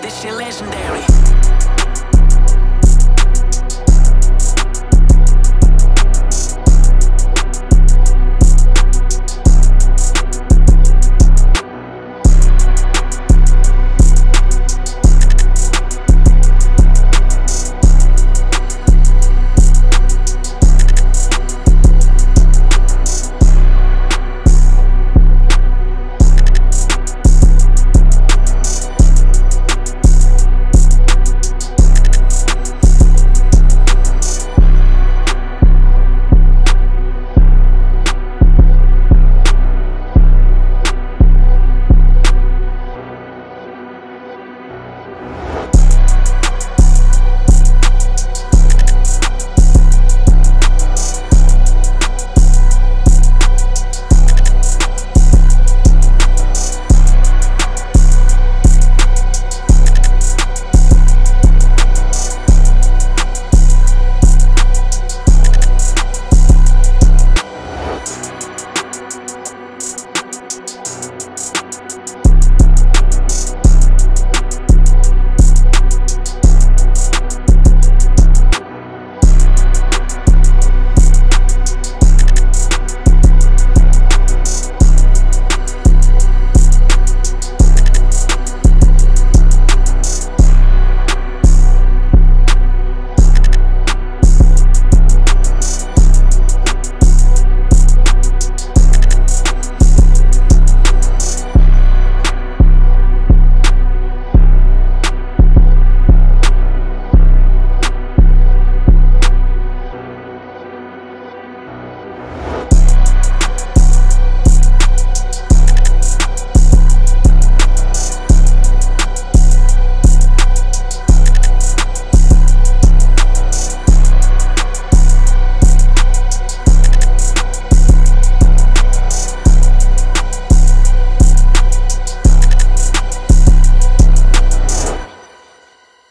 This shit legendary.